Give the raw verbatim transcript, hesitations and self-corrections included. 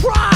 Surprise!